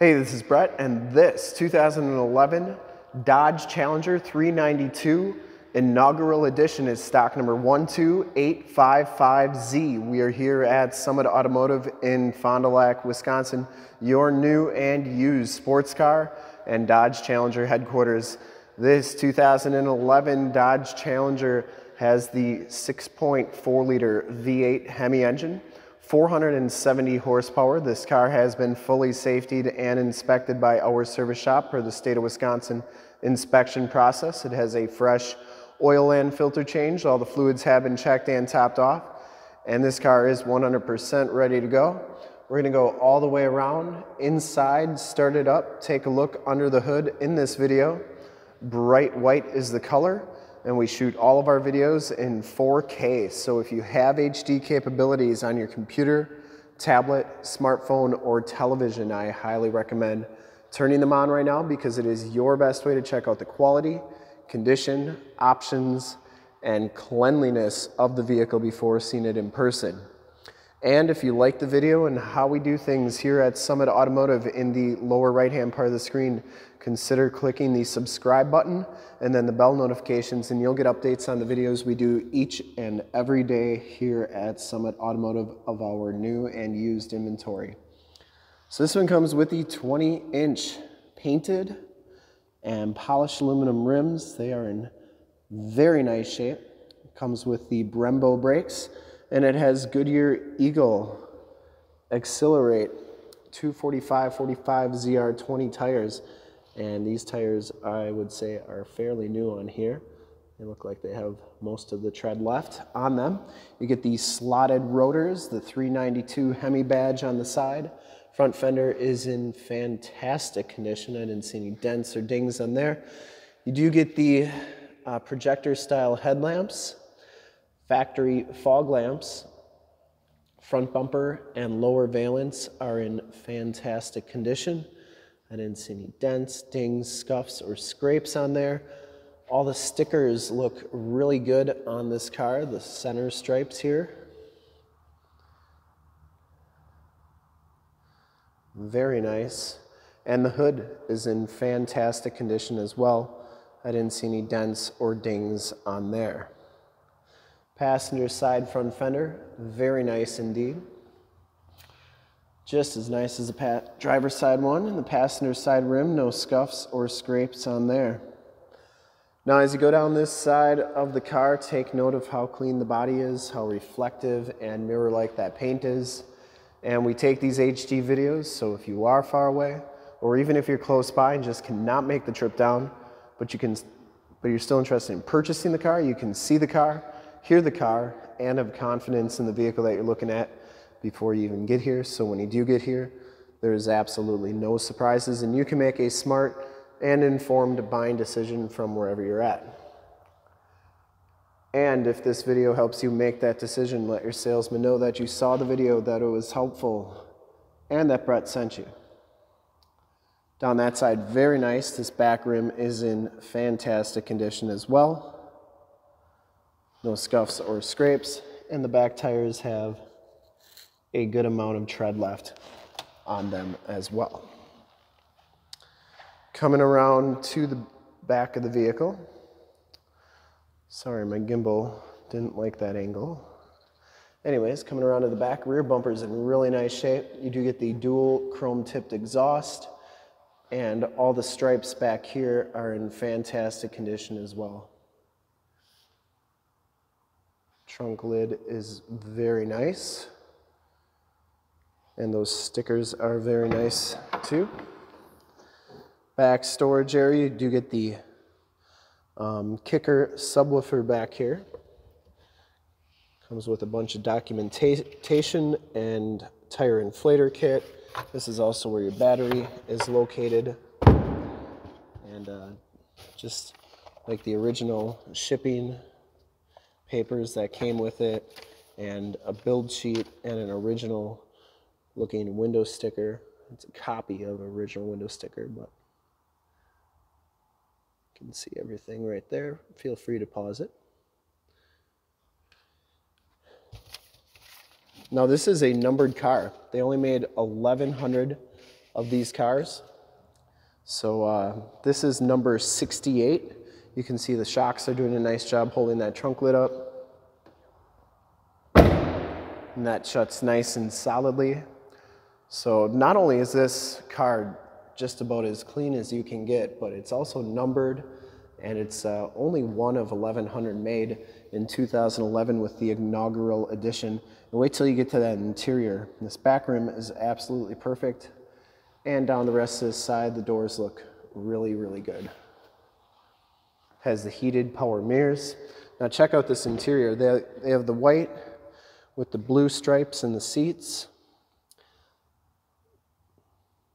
Hey, this is Brett, and this 2011 Dodge Challenger 392 inaugural edition is stock number 12855Z. We are here at Summit Automotive in Fond du Lac, Wisconsin. Your new and used sports car and Dodge Challenger headquarters. This 2011 Dodge Challenger has the 6.4 liter V8 Hemi engine. 470 horsepower. This car has been fully safetied and inspected by our service shop per the state of Wisconsin inspection process. It has a fresh oil and filter change. All the fluids have been checked and topped off. And this car is 100% ready to go. We're gonna go all the way around, inside, start it up, take a look under the hood in this video. Bright white is the color. And we shoot all of our videos in 4K. So if you have HD capabilities on your computer, tablet, smartphone, or television, I highly recommend turning them on right now because it is your best way to check out the quality, condition, options, and cleanliness of the vehicle before seeing it in person. And if you like the video and how we do things here at Summit Automotive, in the lower right-hand part of the screen, consider clicking the subscribe button and then the bell notifications, and you'll get updates on the videos we do each and every day here at Summit Automotive of our new and used inventory. So this one comes with the 20-inch painted and polished aluminum rims. They are in very nice shape. It comes with the Brembo brakes. And it has Goodyear Eagle Accelerate 245/45 ZR20 tires. And these tires, I would say, are fairly new on here. They look like they have most of the tread left on them. You get these slotted rotors, the 392 Hemi badge on the side. Front fender is in fantastic condition. I didn't see any dents or dings on there. You do get the projector style headlamps, factory fog lamps. Front bumper and lower valance are in fantastic condition. I didn't see any dents, dings, scuffs, or scrapes on there. All the stickers look really good on this car, the center stripes here. Very nice. And the hood is in fantastic condition as well. I didn't see any dents or dings on there. Passenger side front fender, very nice indeed. Just as nice as the driver's side one, and the passenger side rim, no scuffs or scrapes on there. Now as you go down this side of the car, take note of how clean the body is, how reflective and mirror-like that paint is. And we take these HD videos, so if you are far away, or even if you're close by and just cannot make the trip down, but you're still interested in purchasing the car, you can see the car, hear the car, and have confidence in the vehicle that you're looking at before you even get here. So when you do get here, there's absolutely no surprises, and you can make a smart and informed buying decision from wherever you're at. And if this video helps you make that decision, let your salesman know that you saw the video, that it was helpful, and that Brett sent you. Down that side, very nice. This back rim is in fantastic condition as well. No scuffs or scrapes, and the back tires have a good amount of tread left on them as well. Coming around to the back of the vehicle. Sorry, my gimbal didn't like that angle. Anyways, coming around to the back, rear bumper's in really nice shape. You do get the dual chrome-tipped exhaust, and all the stripes back here are in fantastic condition as well. Trunk lid is very nice, and those stickers are very nice too. Back storage area, you do get the kicker subwoofer back here. Comes with a bunch of documentation and tire inflator kit. This is also where your battery is located, and just like the original shipping papers that came with it, and a build sheet and an original looking window sticker. It's a copy of an original window sticker, but you can see everything right there. Feel free to pause it. Now this is a numbered car. They only made 1,100 of these cars. So this is number 68. You can see the shocks are doing a nice job holding that trunk lid up. And that shuts nice and solidly. So not only is this car just about as clean as you can get, but it's also numbered, and it's only one of 1,100 made in 2011 with the inaugural edition. And wait till you get to that interior. This back rim is absolutely perfect. And down the rest of this side, the doors look really, really good. Has the heated power mirrors. Now check out this interior. They have the white with the blue stripes in the seats.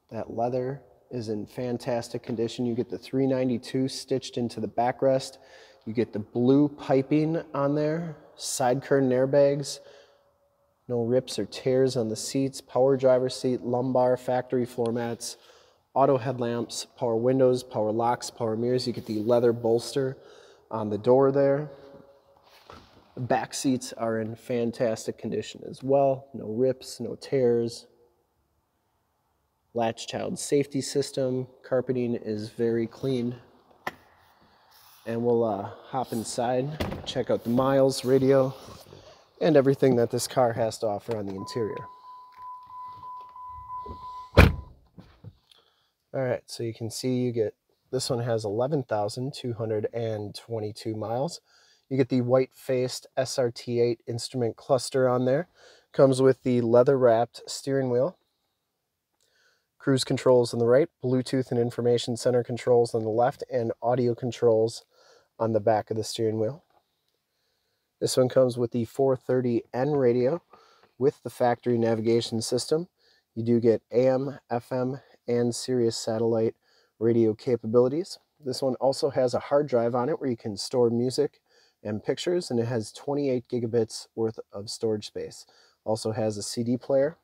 That leather is in fantastic condition. You get the 392 stitched into the backrest. You get the blue piping on there, side curtain airbags, no rips or tears on the seats, power driver seat, lumbar, factory floor mats, auto headlamps, power windows, power locks, power mirrors. You get the leather bolster on the door there. The back seats are in fantastic condition as well. No rips, no tears. Latch child safety system. Carpeting is very clean. And we'll hop inside, check out the miles, radio, and everything that this car has to offer on the interior. All right, so you can see you get, this one has 11,222 miles. You get the white-faced SRT8 instrument cluster on there. Comes with the leather-wrapped steering wheel. Cruise controls on the right, Bluetooth and information center controls on the left, and audio controls on the back of the steering wheel. This one comes with the 430N radio with the factory navigation system. You do get AM, FM, and Sirius satellite radio capabilities. This one also has a hard drive on it where you can store music and pictures, and it has 28 gigabits worth of storage space. Also has a CD player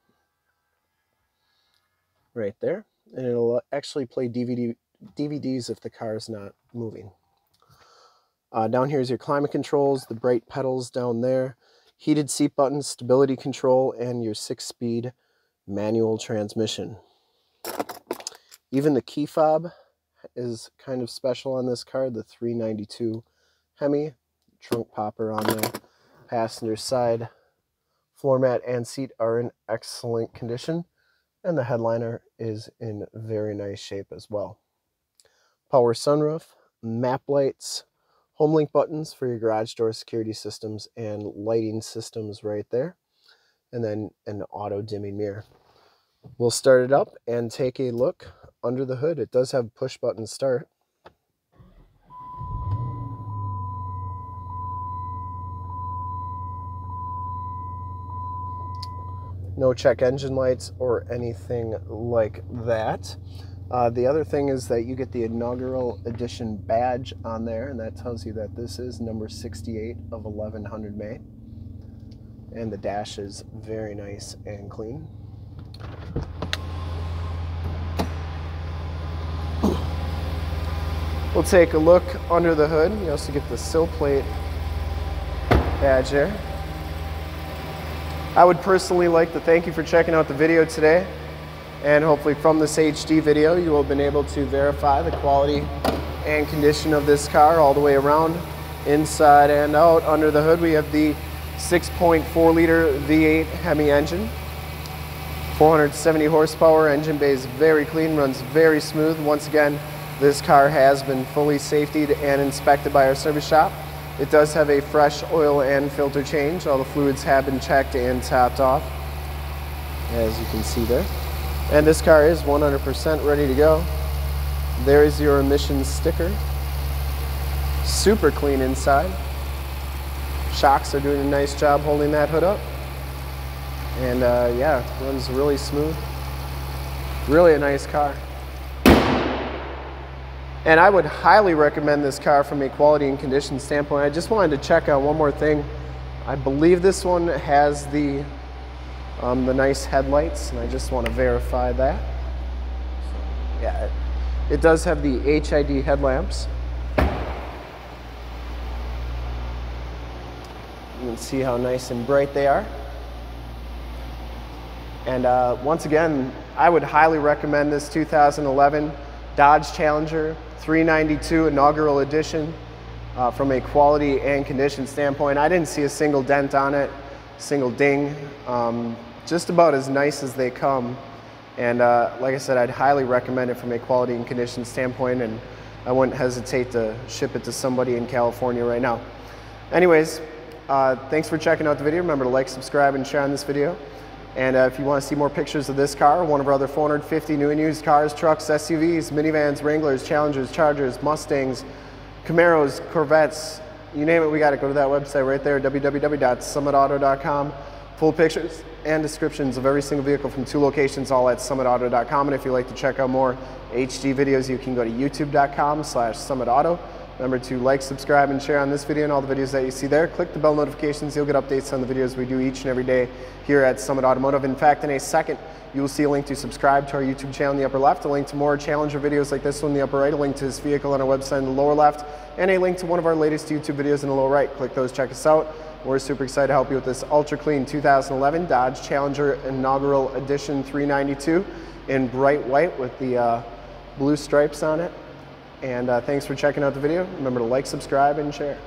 right there, and it'll actually play DVDs if the car is not moving. Down here is your climate controls, the brake pedals down there, heated seat buttons, stability control, and your 6-speed manual transmission. Even the key fob is kind of special on this car, the 392 Hemi, trunk popper on there, passenger side, floor mat and seat are in excellent condition. And the headliner is in very nice shape as well. Power sunroof, map lights, home link buttons for your garage door security systems and lighting systems right there. And then an auto dimming mirror. We'll start it up and take a look under the hood. It does have push button start. No check engine lights or anything like that. The other thing is that you get the inaugural edition badge on there, and that tells you that this is number 68 of 1,100 made. And the dash is very nice and clean. We'll take a look under the hood. You also get the sill plate badge there. I would personally like to thank you for checking out the video today, and hopefully from this HD video you will have been able to verify the quality and condition of this car all the way around, inside and out. Under the hood we have the 6.4 liter V8 Hemi engine, 470 horsepower, engine bay is very clean, runs very smooth. Once again, this car has been fully safetied and inspected by our service shop. It does have a fresh oil and filter change. All the fluids have been checked and topped off, as you can see there. And this car is 100% ready to go. There is your emissions sticker. Super clean inside. Shocks are doing a nice job holding that hood up. And yeah, runs really smooth. Really a nice car. And I would highly recommend this car from a quality and condition standpoint. I just wanted to check out one more thing. I believe this one has the nice headlights, and I just want to verify that. So, yeah, it does have the HID headlamps. You can see how nice and bright they are. And once again, I would highly recommend this 2011 Dodge Challenger 392 inaugural edition from a quality and condition standpoint. I didn't see a single dent on it, single ding, just about as nice as they come. And like I said, I'd highly recommend it from a quality and condition standpoint, and I wouldn't hesitate to ship it to somebody in California right now. Anyways, thanks for checking out the video. Remember to like, subscribe, and share on this video. And if you want to see more pictures of this car, one of our other 450 new and used cars, trucks, SUVs, minivans, Wranglers, Challengers, Chargers, Mustangs, Camaros, Corvettes, you name it, we got it. Go to that website right there, www.summitauto.com. Full pictures and descriptions of every single vehicle from 2 locations, all at summitauto.com. And if you'd like to check out more HD videos, you can go to youtube.com/summitauto. Remember to like, subscribe, and share on this video and all the videos that you see there. Click the bell notifications. You'll get updates on the videos we do each and every day here at Summit Automotive. In fact, in a second, you will see a link to subscribe to our YouTube channel in the upper left, a link to more Challenger videos like this one in the upper right, a link to this vehicle on our website in the lower left, and a link to one of our latest YouTube videos in the lower right. Click those, check us out. We're super excited to help you with this ultra clean 2011 Dodge Challenger Inaugural Edition 392 in bright white with the blue stripes on it. And thanks for checking out the video. Remember to like, subscribe, and share.